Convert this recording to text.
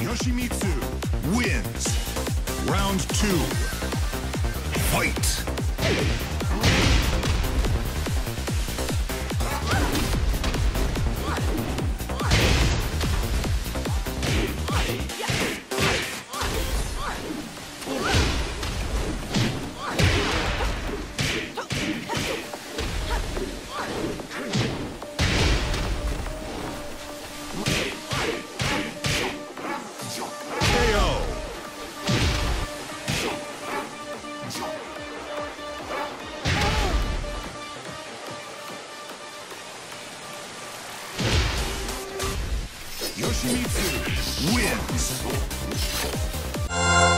Yoshimitsu wins. Round two. Fight! Yoshimitsu wins!